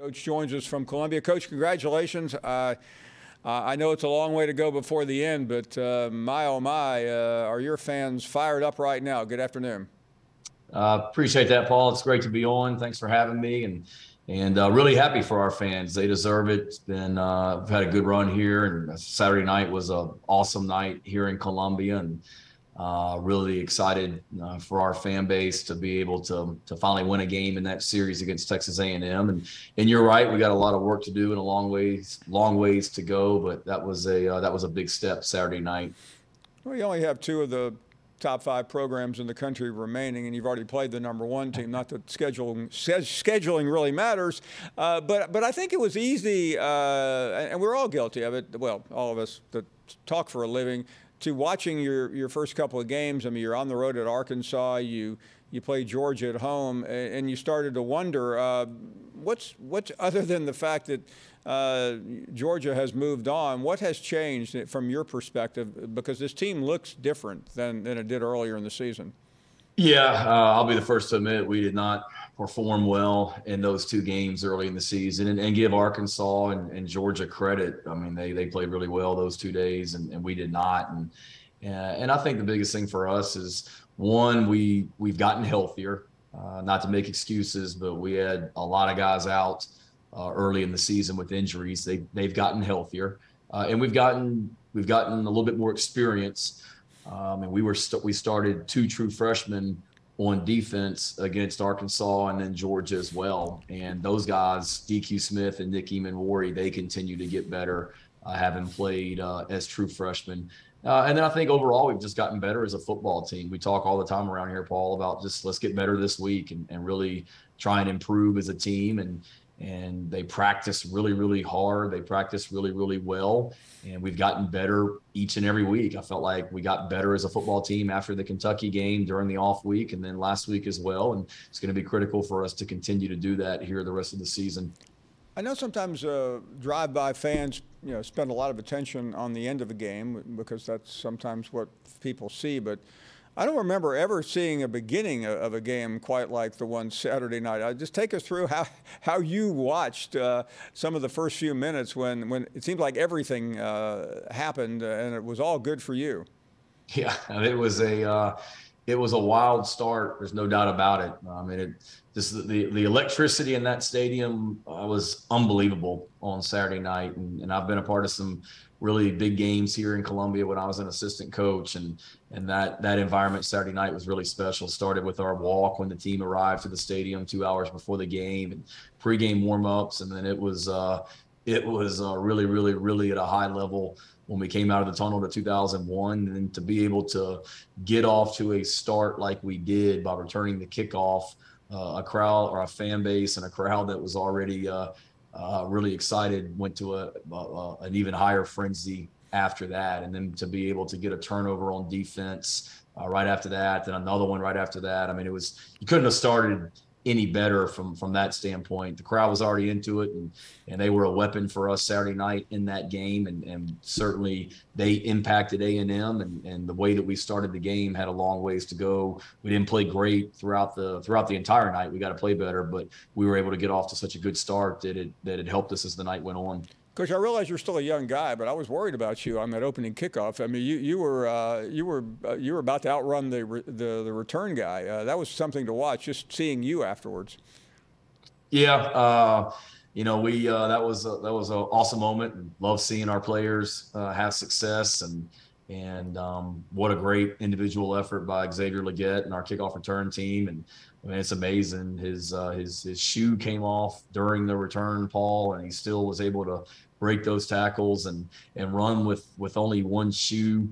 Coach joins us from Columbia. Coach, congratulations. I know it's a long way to go before the end, but my, oh my, are your fans fired up right now? Good afternoon. Appreciate that, Paul. It's great to be on. Thanks for having me, and really happy for our fans. They deserve it. It's been we've had a good run here, and Saturday night was an awesome night here in Columbia, and really excited for our fan base to be able to finally win a game in that series against Texas A&M. And you're right, we got a lot of work to do and a long ways to go. But that was a big step Saturday night. Well, you only have two of the top five programs in the country remaining, and you've already played the number one team. Not that scheduling really matters, but I think it was easy, and we're all guilty of it. Well, all of us that talk for a living. To watching your first couple of games, I mean, you're on the road at Arkansas, you play Georgia at home, and you started to wonder what's other than the fact that Georgia has moved on, what has changed from your perspective, because this team looks different than it did earlier in the season. Yeah, I'll be the first to admit we did not perform well in those two games early in the season, and give Arkansas and Georgia credit. I mean, they played really well those 2 days, and we did not. And I think the biggest thing for us is, one, we've gotten healthier, not to make excuses, but we had a lot of guys out early in the season with injuries. They've gotten healthier, and we've gotten a little bit more experience. And we started two true freshmen on defense against Arkansas and then Georgia as well. And those guys, D.Q. Smith and Nick Emanwari, they continue to get better, having played as true freshmen. And then I think overall we've just gotten better as a football team. We talk all the time around here, Paul, about just let's get better this week and really try and improve as a team. And they practice really, really hard. They practice really, really well. And we've gotten better each and every week. I felt like we got better as a football team after the Kentucky game during the off week and then last week as well. And it's going to be critical for us to continue to do that here the rest of the season. I know sometimes drive-by fans, you know, spend a lot of attention on the end of a game because that's sometimes what people see. But I don't remember ever seeing a beginning of a game quite like the one Saturday night. Just take us through how you watched some of the first few minutes when it seemed like everything happened and it was all good for you. Yeah, it was a wild start. There's no doubt about it. I mean, the electricity in that stadium was unbelievable on Saturday night. And I've been a part of some really big games here in Columbia when I was an assistant coach, and that environment Saturday night was really special. Started with our walk when the team arrived to the stadium 2 hours before the game, and pregame warm-ups, and then it was really, really, really at a high level when we came out of the tunnel to 2001, and to be able to get off to a start like we did by returning the kickoff, a crowd or a fan base and a crowd that was already really excited went to an even higher frenzy after that. And then to be able to get a turnover on defense right after that, then another one right after that. I mean, you couldn't have started any better from that standpoint. The crowd was already into it, and they were a weapon for us Saturday night in that game, and certainly they impacted A&M, and the way that we started the game had a long ways to go. We didn't play great throughout the entire night. We got to play better, but we were able to get off to such a good start that it helped us as the night went on. Coach, I realize you're still a young guy, but I was worried about you on that opening kickoff. I mean, you were about to outrun the return guy. That was something to watch, just seeing you afterwards. Yeah, you know, that was an awesome moment. And love seeing our players have success, and what a great individual effort by Xavier Leggett and our kickoff return team. And I mean, it's amazing. His shoe came off during the return, Paul, and he still was able to break those tackles and run with only one shoe.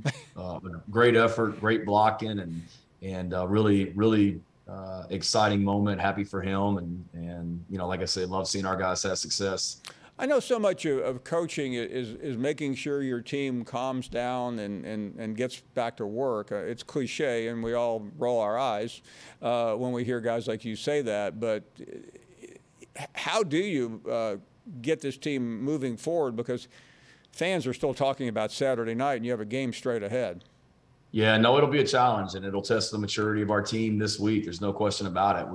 Great effort, great blocking, and really, really exciting moment. Happy for him, and you know, like I said, love seeing our guys have success. I know so much of coaching is making sure your team calms down and gets back to work. It's cliche, and we all roll our eyes when we hear guys like you say that. But how do you get this team moving forward? Because fans are still talking about Saturday night, and you have a game straight ahead. Yeah, no, it'll be a challenge, and it'll test the maturity of our team this week. There's no question about it.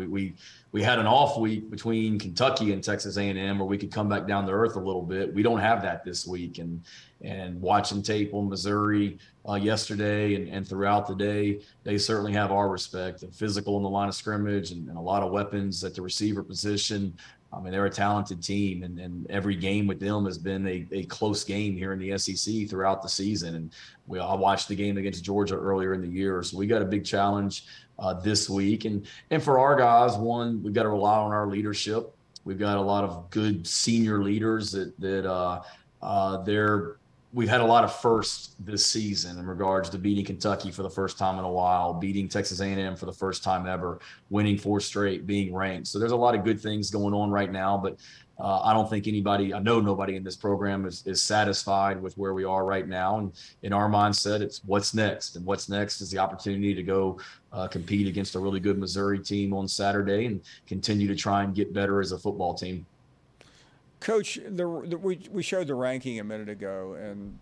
We had an off week between Kentucky and Texas A&M where we could come back down to earth a little bit. We don't have that this week, and watching tape on Missouri yesterday and throughout the day, they certainly have our respect. And physical in the line of scrimmage and a lot of weapons at the receiver position. I mean, they're a talented team, and every game with them has been a close game here in the SEC throughout the season. And I watched the game against Georgia earlier in the year. So we got a big challenge this week. And for our guys, one, we've got to rely on our leadership. We've got a lot of good senior leaders that we've had a lot of firsts this season in regards to beating Kentucky for the first time in a while, beating Texas A&M for the first time ever, winning 4 straight, being ranked. So there's a lot of good things going on right now, but I don't think anybody, I know nobody in this program is satisfied with where we are right now. And in our mindset, it's what's next. And what's next is the opportunity to go compete against a really good Missouri team on Saturday and continue to try and get better as a football team. Coach, we showed the ranking a minute ago, and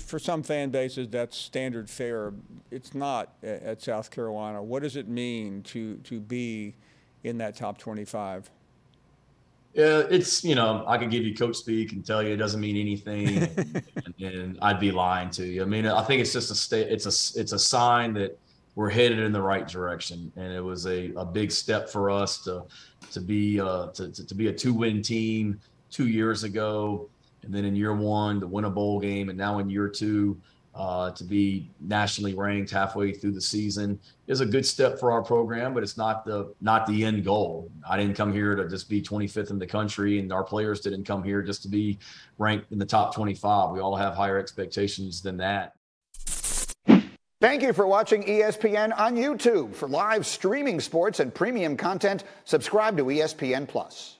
for some fan bases that's standard fare. It's not at South Carolina. What does it mean to be in that top 25? Yeah, it's I could give you coach speak and tell you it doesn't mean anything, and I'd be lying to you. I mean, I think it's just it's a sign that we're headed in the right direction, and it was a big step for us to be a 2-win team 2 years ago, and then in year 1 to win a bowl game, and now in year 2 to be nationally ranked halfway through the season is a good step for our program, but it's not the end goal. I didn't come here to just be 25th in the country, and our players didn't come here just to be ranked in the top 25. We all have higher expectations than that. Thank you for watching ESPN on YouTube. For live streaming sports and premium content, subscribe to ESPN+.